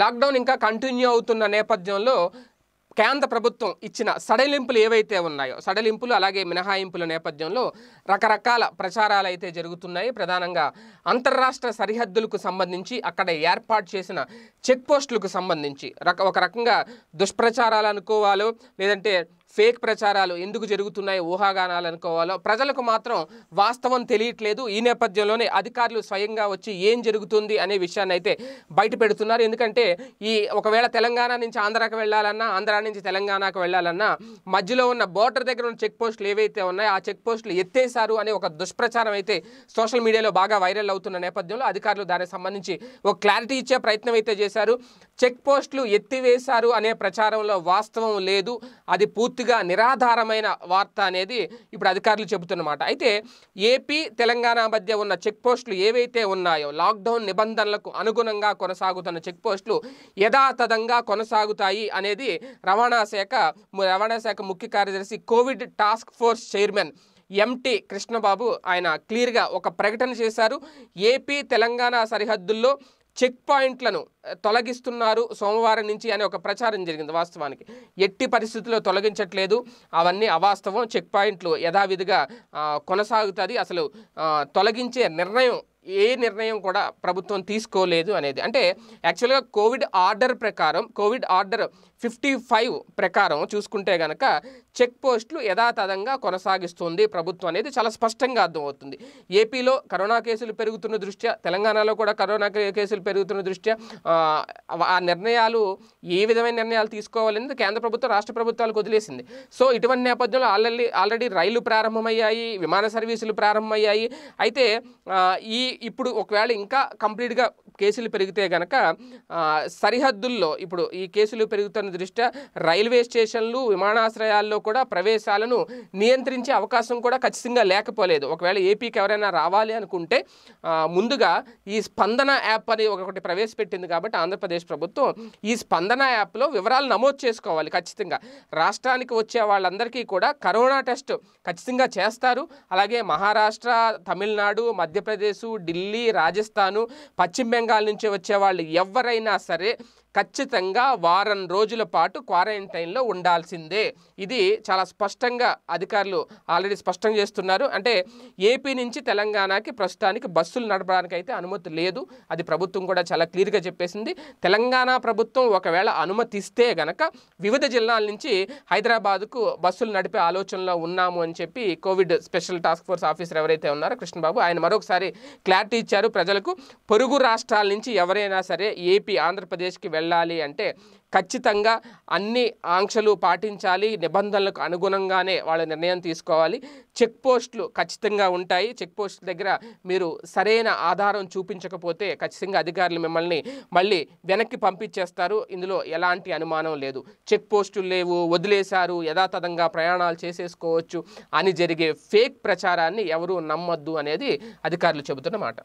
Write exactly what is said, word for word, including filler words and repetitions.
Lockdown ఇంకా continue అవుతున్న నేపథ్యంలో కేంద్ర ప్రభుత్వం ఇచ్చిన సడలింపులు ఏవైతే ఉన్నాయో సడలింపులు అలాగే మినహాయింపుల నేపథ్యంలో రకరకాల ప్రచారాలు అయితే జరుగుతున్నాయి. ప్రధానంగా అంతర్రాష్ట్ర సరిహద్దులకు సంబంధించి అక్కడ ఏర్పాటు చేసిన చెక్ పోస్టులకు సంబంధించి రక ఒక రకంగా దుష్ప్రచారాలు అనుకోవాలో లేదంటే ఫేక్ ప్రచారాలు ఎందుకు జరుగుతున్నాయో ఊహాగానాలు అనుకోవాలో ప్రజలకు మాత్రం వాస్తవం తెలియట్లేదు. ఈ నేపథ్యంలోనే అధికారులు స్వయంగా వచ్చి ఏం జరుగుతుంది అనే విషయాన్ని అయితే బయట పెడుతున్నారు. ఎందుకంటే ఈ ఒకవేళ తెలంగాణ నుంచి ఆంధ్రాకి వెళ్ళాలన్నా ఆంధ్ర నుంచి తెలంగాణకు వెళ్ళాలన్నా మధ్యలో ఉన్న బోర్డర్ దగ్గర ఉన్న చెక్ పోస్టులు ఏవైతే ఉన్నాయో ఆ చెక్ పోస్టులు ఎత్తేసారు అనే ఒక దుష్ప్రచారం అయితే సోషల్ మీడియాలో బాగా వైరల్ అవుతున్న నేపథ్యంలో అధికారులు దానికి సంబంధించి ఒక క్లారిటీ ఇచ్చే ప్రయత్నం అయితే చేశారు. చెక్ పోస్టులు ఎత్తివేశారు అనే ప్రచారంలో వాస్తవం లేదు, అది పూర్తి నిరాధారమైన వార్త అనేది ఇప్పుడు అధికారులు చెబుతున్నమాట. అయితే ఏపీ తెలంగాణ మధ్య ఉన్న చెక్ పోస్టులు ఏవైతే ఉన్నాయో లాక్డౌన్ నిబంధనలకు అనుగుణంగా కొనసాగుతున్న చెక్ పోస్టులు యథాతథంగా కొనసాగుతాయి అనేది రవాణా శాఖ రవాణా శాఖ ముఖ్య కార్యదర్శి Covid task force chairman M T Krishnababu ఆయన క్లియర్గా ఒక ప్రకటన చేశారు. ఏపీ తెలంగాణ సరిహద్దుల్లో చెక్ పాయింట్లను తొలగిస్తున్నారు సోమవారం నుంచి అనే ఒక ప్రచారం జరిగింది. వాస్తవానికి ఎట్టి పరిస్థితుల్లో తొలగించట్లేదు, అవన్నీ అవాస్తవం. చెక్ పాయింట్లు యథావిధిగా కొనసాగుతుంది, అసలు తొలగించే నిర్ణయం ఏ నిర్ణయం కూడా ప్రభుత్వం తీసుకోలేదు అనేది. అంటే యాక్చువల్గా కోవిడ్ ఆర్డర్ ప్రకారం కోవిడ్ ఆర్డర్ ఫిఫ్టీ ఫైవ్ ప్రకారం చూసుకుంటే కనుక చెక్ పోస్టులు యథాతథంగా కొనసాగిస్తుంది ప్రభుత్వం అనేది చాలా స్పష్టంగా అర్థమవుతుంది. ఏపీలో కరోనా కేసులు పెరుగుతున్న దృష్ట్యా తెలంగాణలో కూడా కరోనా కేసులు పెరుగుతున్న దృష్ట్యా ఆ నిర్ణయాలు ఏ విధమైన నిర్ణయాలు తీసుకోవాలనేది కేంద్ర ప్రభుత్వం రాష్ట్ర ప్రభుత్వాలకు వదిలేసింది. సో ఇటువంటి నేపథ్యంలో ఆల్రెడీ ఆల్రెడీ రైళ్లు ప్రారంభమయ్యాయి, విమాన సర్వీసులు ప్రారంభమయ్యాయి. అయితే ఈ ఇప్పుడు ఒకవేళ ఇంకా కంప్లీట్గా కేసులు పెరిగితే కనుక సరిహద్దుల్లో ఇప్పుడు ఈ కేసులు పెరుగుతున్న దృష్ట్యా రైల్వే స్టేషన్లు విమానాశ్రయాల్లో కూడా ప్రవేశాలను నియంత్రించే అవకాశం కూడా ఖచ్చితంగా లేకపోలేదు. ఒకవేళ ఏపీకి ఎవరైనా రావాలి అనుకుంటే ముందుగా ఈ స్పందన యాప్ అని ఒకటి ప్రవేశపెట్టింది కాబట్టి ఆంధ్రప్రదేశ్ ప్రభుత్వం ఈ స్పందన యాప్లో వివరాలు నమోదు చేసుకోవాలి. ఖచ్చితంగా రాష్ట్రానికి వచ్చే వాళ్ళందరికీ కూడా కరోనా టెస్ట్ ఖచ్చితంగా చేస్తారు. అలాగే మహారాష్ట్ర, తమిళనాడు, మధ్యప్రదేశ్, ఢిల్లీ, రాజస్థాను, పశ్చిమ బెంగాల్ నుంచి వచ్చేవాళ్ళు ఎవరైనా సరే ఖచ్చితంగా వారం రోజుల పాటు క్వారంటైన్లో ఉండాల్సిందే. ఇది చాలా స్పష్టంగా అధికారులు ఆల్రెడీ స్పష్టం చేస్తున్నారు. అంటే ఏపీ నుంచి తెలంగాణకి ప్రస్తుతానికి బస్సులు నడపడానికి అయితే అనుమతి లేదు, అది ప్రభుత్వం కూడా చాలా క్లియర్గా చెప్పేసింది. తెలంగాణ ప్రభుత్వం ఒకవేళ అనుమతిస్తే గనక వివిధ జిల్లాల నుంచి హైదరాబాద్కు బస్సులు నడిపే ఆలోచనలో ఉన్నాము అని చెప్పి Covid special task force officer ఎవరైతే ఉన్నారో కృష్ణబాబు ఆయన మరొకసారి క్లారిటీ ఇచ్చారు. ప్రజలకు పొరుగు రాష్ట్రాల నుంచి ఎవరైనా సరే ఏపీ ఆంధ్రప్రదేశ్కి వెళ్ళాలి అంటే ఖచ్చితంగా అన్ని ఆంక్షలు పాటించాలి, నిబంధనలకు అనుగుణంగానే వాళ్ళ నిర్ణయం తీసుకోవాలి. చెక్ పోస్టులు ఖచ్చితంగా ఉంటాయి, చెక్ పోస్టుల దగ్గర మీరు సరైన ఆధారం చూపించకపోతే ఖచ్చితంగా అధికారులు మిమ్మల్ని మళ్ళీ వెనక్కి పంపించేస్తారు, ఇందులో ఎలాంటి అనుమానం లేదు. చెక్ పోస్టులు లేవు, వదిలేశారు, యథాతథంగా ప్రయాణాలు చేసేసుకోవచ్చు అని జరిగే ఫేక్ ప్రచారాన్ని ఎవరూ నమ్మొద్దు అనేది అధికారులు చెబుతున్నమాట.